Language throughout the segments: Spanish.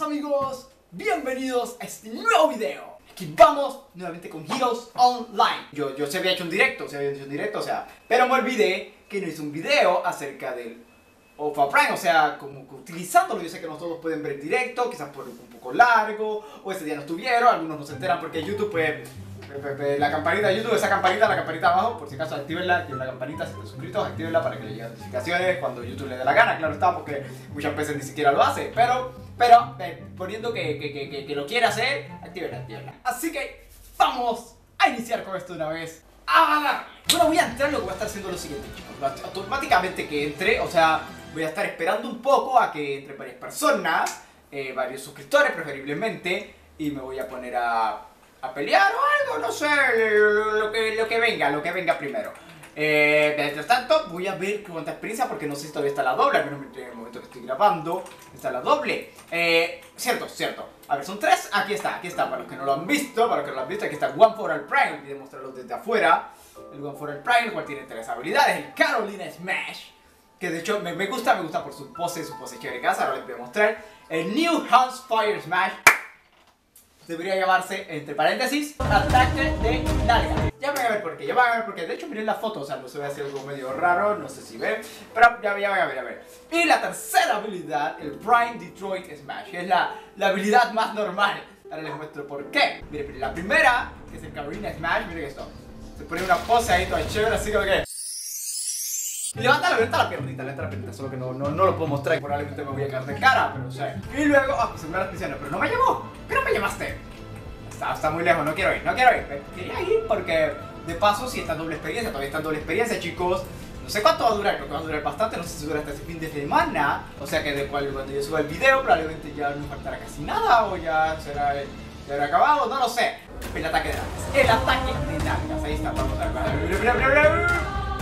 hermosos amigos, bienvenidos a este nuevo video. Aquí vamos nuevamente con Heroes Online. Yo se había hecho un directo, o sea, pero me olvidé que no hice un video acerca del One For All Prime, o sea, como utilizándolo. Yo sé que no todos pueden ver el directo, quizás por un poco largo, o ese día no estuvieron, algunos no se enteran porque YouTube, pues, la campanita de YouTube, esa campanita, la campanita abajo, por si acaso actívenla, activen la campanita, si están suscritos, actívenla para que les lleguen notificaciones cuando YouTube les dé la gana, claro está, porque muchas veces ni siquiera lo hace, pero poniendo que lo quiera hacer, actívenla. Así que vamos a iniciar con esto una vez. Bueno, voy a entrar, lo que voy a estar haciendo es lo siguiente, chicos. Automáticamente que entre, o sea, voy a estar esperando un poco a que entre varias personas, varios suscriptores preferiblemente, y me voy a poner a pelear o algo, no sé, lo que venga primero. Mientras tanto, voy a ver cuánta experiencia, porque no sé si todavía está la doble, al menos en el momento que estoy grabando, está la doble. Cierto. A ver, son tres, aquí está, para los que no lo han visto, aquí está One For All Prime, voy a mostrarlo desde afuera. El One For All Prime, el cual tiene tres habilidades, el Carolina Smash, que de hecho me gusta por su pose chévere de casa, ahora les voy a mostrar. El New Hampshire Smash debería llamarse, entre paréntesis, ataque de nalga. Ya van a ver por qué. De hecho, miren la foto, o sea, no se ve así algo medio raro, no sé si ven, pero ya van a ver. Y la tercera habilidad, el Prime Detroit Smash, que es la habilidad más normal. Ahora les muestro por qué. Miren, la primera, que es el Carolina Smash, miren esto. Se pone una pose ahí toda chévere, así como que... Y levanta la piernita, solo que no lo puedo mostrar, probablemente me voy a caer de cara, pero o sea. Y luego, pues se me las prisiones, pero no me llamó, pero me llamaste. Está muy lejos, no quiero ir, quería ir porque de paso si está en doble experiencia, todavía está en doble experiencia, chicos. No sé cuánto va a durar, creo que va a durar bastante, no sé si dura hasta ese fin de semana. O sea que cuando yo suba el video probablemente ya no faltará casi nada o ya será acabado, no lo sé. El ataque de nalgas, ahí está, vamos a ver.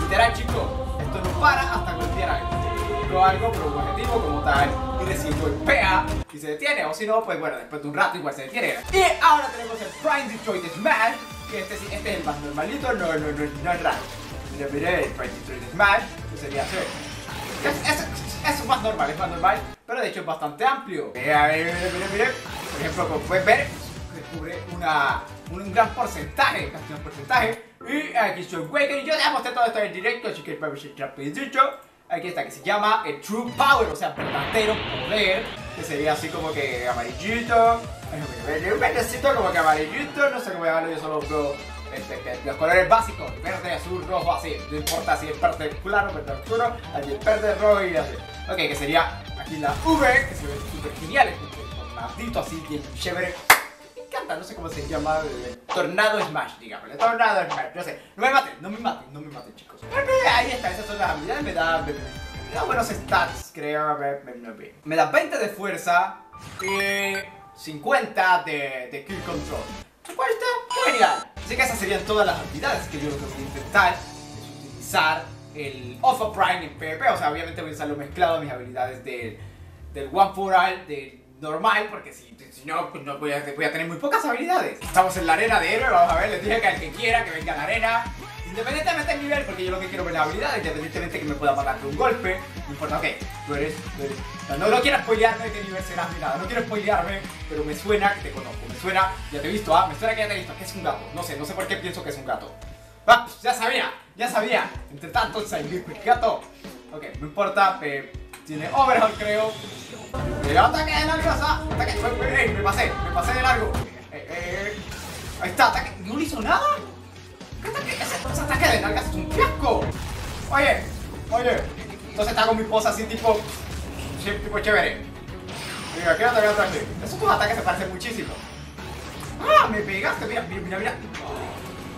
Literal, chicos. Esto no para hasta golpear algo por un objetivo como tal, y recién golpea y se detiene, o si no, pues bueno, después de un rato igual se detiene. Y ahora tenemos el Prime Detroit Smash, que este es el más normalito, no es raro. Mira, el Prime Detroit Smash, que sería hacer. Es más normal, pero de hecho es bastante amplio. Mira, por ejemplo, como pueden ver, descubre un gran porcentaje, casi un porcentaje. Y aquí soy Waker y yo les mostré todo esto en directo, así que para ver si rapidito. Aquí está, que se llama el True Power, o sea, verdadero poder, que sería así como que amarillito, un verdecito como que amarillito, no sé cómo llamarlo, yo solo veo los colores básicos, verde, azul, rojo, así, no importa si es verde claro, verde oscuro, aquí el verde, rojo y así. Ok, que sería aquí la V, que se ve súper genial, tornadito así, bien chévere. No sé cómo se llama, Tornado Smash, digámosle, Tornado Smash, no sé, no me maten, chicos. Ahí está, esas son las habilidades, me da buenos stats, creo, me da 20 de fuerza y 50 de kill control, lo cual está genial. Así que esas serían todas las habilidades que yo lo que voy a intentar es utilizar el One For All Prime en PvP, o sea, obviamente voy a usarlo mezclado a mis habilidades del One For All, del normal, porque si no, pues no voy a tener muy pocas habilidades. Estamos en la arena de héroe, vamos a ver, les dije que al que quiera que venga a la arena, independientemente del nivel, porque yo lo que quiero ver las habilidades, independientemente que me pueda matar de un golpe, no importa, ok, tú eres. No quiero spoilearme de qué nivel serás ni nada, no quiero spoilearme, pero me suena que te conozco, me suena, ya te he visto, me suena que ya te he visto, que es un gato, no sé por qué pienso que es un gato. Pues, ya sabía, entre tanto salió el gato. Ok, no importa, tiene Overhaul creo. Ataque de nalgas, me pasé de largo. Ahí está, ataque, no le hizo nada. Ese ataque de nalgas es un fiasco. Oye, entonces te hago mi pose así tipo chévere. Mira, quiero atacar otra vez. Esos dos ataques se parecen muchísimo. Me pegaste, mira.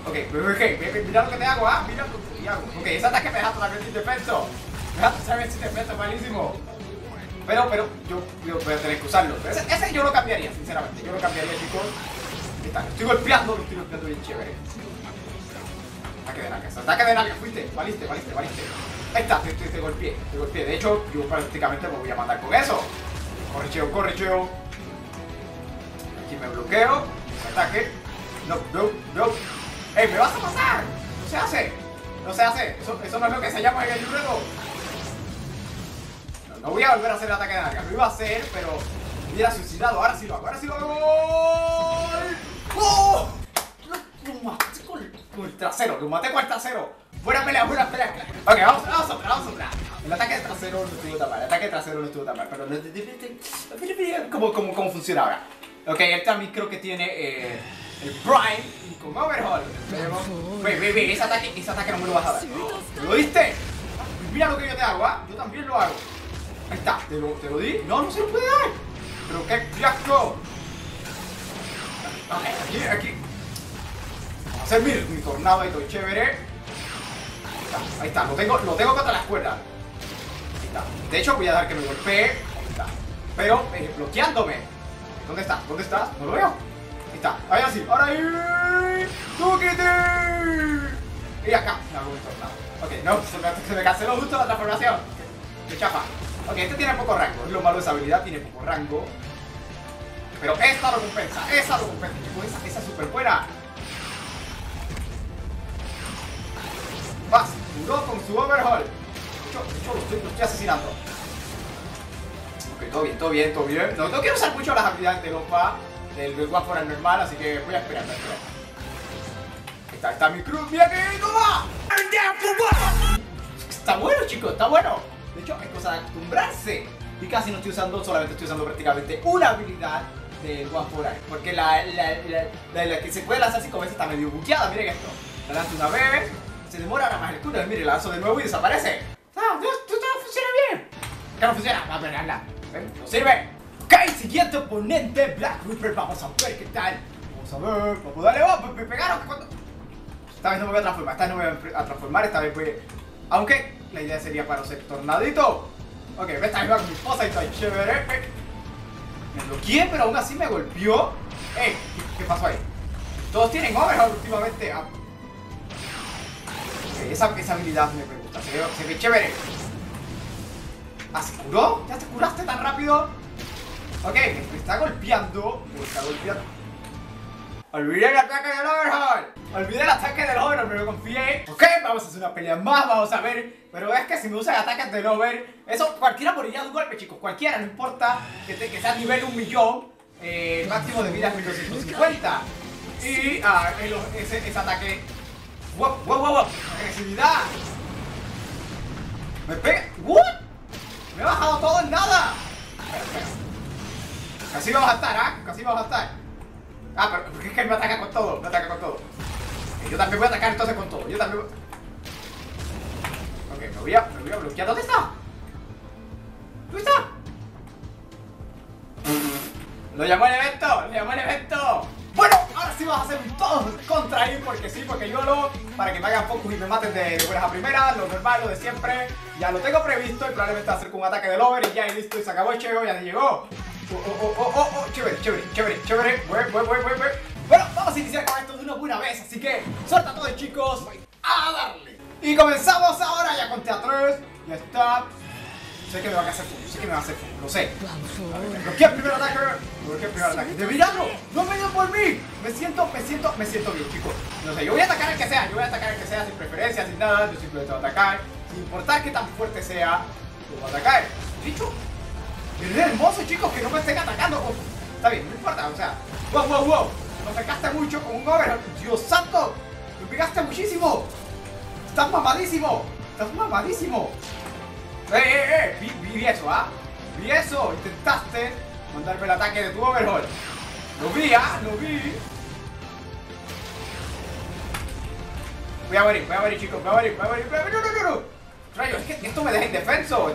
Ok, mira lo que te hago, mira lo que te hago. Ok, ese ataque me deja totalmente indefenso. Sabes si te meto malísimo. Pero yo voy a tener que usarlo. Ese yo lo cambiaría, sinceramente. Yo lo cambiaría, chicos. ¿Qué tal? Lo estoy golpeando bien chévere. Ataque de nalgas, fuiste. Valiste. Ahí está, te golpeé. De hecho, yo prácticamente me voy a matar con eso. Corre, cheo. Aquí me bloqueo. Ataque. No. ¡Ey, me vas a pasar! No se hace. Eso no es lo que se llama el ayudo. No voy a volver a hacer el ataque de nalgas, lo iba a hacer, pero hubiera suicidado. Ahora sí lo hago, ahora sí lo hago. ¡Oh! Lo maté con el trasero, lo maté con el trasero. Buena pelea, buena pelea. Ok, vamos atrás, vamos atrás. El ataque de trasero no estuvo tan mal, el ataque de trasero no estuvo tan mal. Pero ¿cómo funciona ahora? Ok, él también creo que tiene el Prime con Overhaul. Ve, ese ataque no me lo vas a dar. ¿Lo viste? Mira lo que yo te hago, ¿ah? Yo también lo hago. Ahí está, ¿te lo di? No, no se lo puede dar. Pero qué fiasco. Ok, aquí. Vamos a hacer mi tornado y todo chévere. Ahí está, lo tengo contra las cuerdas. Ahí está. De hecho, voy a dar que me golpee. Ahí está. Pero bloqueándome. ¿Dónde está? ¿Dónde está? No lo veo. Ahí está. Ahora sí. Ahora sí. ¡Tóquete! Y acá. No. Ok, no. Se me canceló justo la transformación. Qué chafa. Ok, este tiene poco rango. Es lo malo de esa habilidad. Tiene poco rango. Pero esta lo compensa. Esa lo compensa. Esa es súper buena. Vas. Duró con su overhaul. Yo lo estoy asesinando. Ok, todo bien. No quiero usar mucho las habilidades de Lopa, del One For All normal, así que voy a esperar. Está mi cruz, mira que toma. Está bueno, chicos, está bueno. De hecho, es cosa de acostumbrarse. Y casi no estoy usando, solamente estoy usando prácticamente una habilidad del One For All. Porque la que se puede lanzar 5 veces está medio buqueada, miren esto. La lanzo una vez, se demora nada más el culo, mire, la lanzo de nuevo y desaparece. Ah, esto funciona bien. ¿Qué no funciona? Va a perderla. No sirve. Ok, siguiente oponente, Black Ripper. Vamos a ver qué tal. Vamos a ver, dale, vamos, me pegaron. Esta vez no me voy a transformar, aunque la idea sería para hacer tornadito. Ok, esta vez va con mi esposa y está chévere. Me bloqueé, pero aún así me golpeó. Ey, ¿qué pasó ahí? Todos tienen overhaul últimamente. Okay, esa habilidad me gusta, se ve chévere. ¿Ah, se curó? ¿Ya te curaste tan rápido? Ok, me está golpeando. Olvidé el ataque del overhaul. Me lo confié. Ok, vamos a hacer una pelea más, vamos a ver. Pero es que si me usan ataques del over, eso cualquiera moriría de un golpe, chicos. Cualquiera, no importa que sea nivel 1.000.000. El máximo de vida es 1250. Y ese ataque. Wow. Agresividad. Me pega. What? Me he bajado todo en nada. Casi vamos a estar, ¿ah? Casi vamos a estar. Ah, pero porque es que él me ataca con todo. Yo también voy a atacar entonces con todo. Ok, me voy a bloquear. ¿Dónde está? Lo llamó el evento. Bueno, ahora sí vas a hacer un todo contra ahí. Porque sí, porque yo lo... Para que me hagan focus y me maten de buenas a primeras. Lo normal, lo de siempre. Ya lo tengo previsto y probablemente hacer con un ataque del over y ya, y listo, y se acabó, chévere, ya llegó. Chévere. Bueno, vamos a iniciar con esto de una buena vez, así que suelta todo, chicos, a darle. Y comenzamos ahora, ya conté a 3, ya está. Sé que me va a hacer full, lo sé. Bloquea el primer ataque, ¡de milagro! ¡No me dio por mí! Me siento bien, chicos. No sé, yo voy a atacar al que sea, sin preferencia, sin nada, yo simplemente voy a atacar. Sin importar que tan fuerte sea, lo voy a atacar. ¿Listo? Es hermoso, chicos, que no me estén atacando. Oh, está bien, no importa, o sea. ¡Wow! Lo atacaste mucho con un overhaul. ¡Dios santo! ¡Lo pegaste muchísimo! ¡Estás mamadísimo! Vi eso, ¿ah? Vi eso, intentaste mandarme el ataque de tu overhaul. Lo vi. Voy a morir, chicos, voy a morir. No. Rayos, es que esto me deja indefenso, Ok,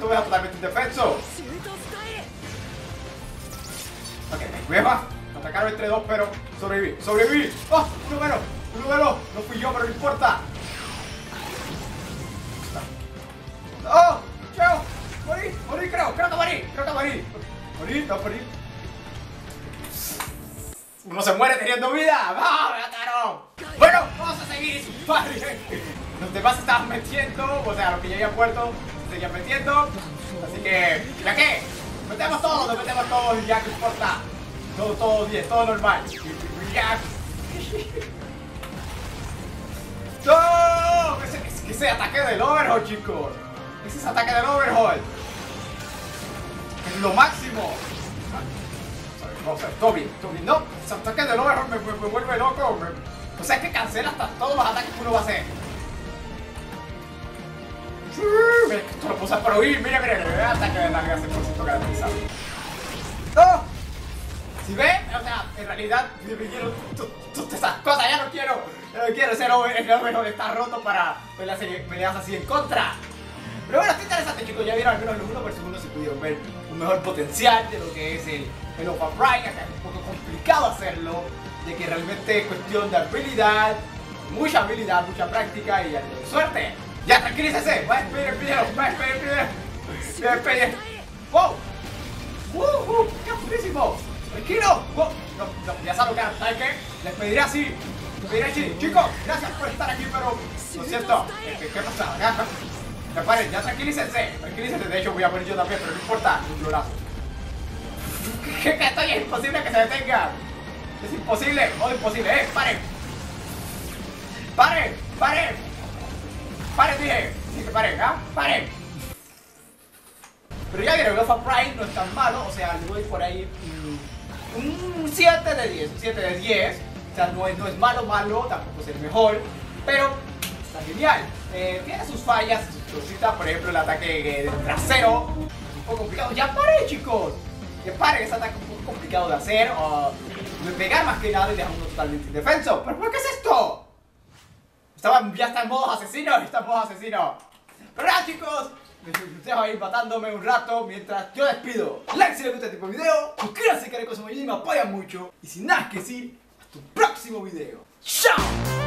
me voy a atacar entre dos, pero sobreviví. ¡Oh! ¡Un número! No fui yo, pero no importa. ¡Oh! ¡Chao! ¡Morí! Creo que morí. No morí. Uno se muere teniendo vida. ¡Ah! ¡Me mataron! Bueno, vamos a seguir. Los demás se estaban metiendo. O sea, los que ya habían muerto se seguían metiendo. Así que, ¿ya qué? Metemos todos. Ya, ¿qué importa? Todo bien, todo normal. Ya. ¡No! Ese ataque del overhaul, chicos. Ese es ataque del overhaul. Es lo máximo. O sea, Toby, no, o sea, es que de Overhaul me vuelve loco, hombre. O sea, es que cancela hasta todos los ataques que uno va a hacer. Mira, que esto lo puse para huir, mira, ataque de larga, se por ciento garantizado. ¡No! ¿Sí ves? O sea, en realidad, yo quiero todas esas cosas, ya no quiero ser Overhaul, está roto para peleas así en contra. Pero bueno, está interesante, chicos, ya vieron al menos el 1 vs 1, si pudieron ver un mejor potencial de lo que es el Overhaul Prime. Acá es un poco complicado hacerlo, ya que realmente es cuestión de habilidad, mucha práctica y algo de suerte. Ya, tranquilícese, va a esperar. ¡Wow! ¡Woohoo! ¡Qué buenísimo! ¡Tranquilo! ¡Wow! No, ya se alocaron, ¿sabes qué? Les pediré así, chicos, gracias por estar aquí, pero lo siento, ¿qué pasa? Reparen, ya tranquilícense, de hecho voy a morir yo también, pero no importa, un florazo. Es imposible que se detenga. Es imposible, paren, dije, sí que paren, ¿ah? Paren. Pero ya vieron, el Overhaul Prime no es tan malo, o sea, le doy por ahí un 7 de 10, 7 de 10, o sea, no es malo, tampoco es el mejor, pero está genial. Tiene sus fallas, sus cositas, por ejemplo, el ataque del trasero, un poco complicado. Ya paren, chicos, ese ataque un poco complicado de hacer, de pegar más que nada y dejar uno totalmente indefenso. ¿Pero por qué es esto? Ya está en modo asesino, Pero nada, chicos, ustedes van a ir matándome un rato mientras yo despido. Like si les gusta este tipo de video, suscríbanse al canal, me apoyan mucho. Y sin nada que decir, hasta un próximo video. ¡Chao!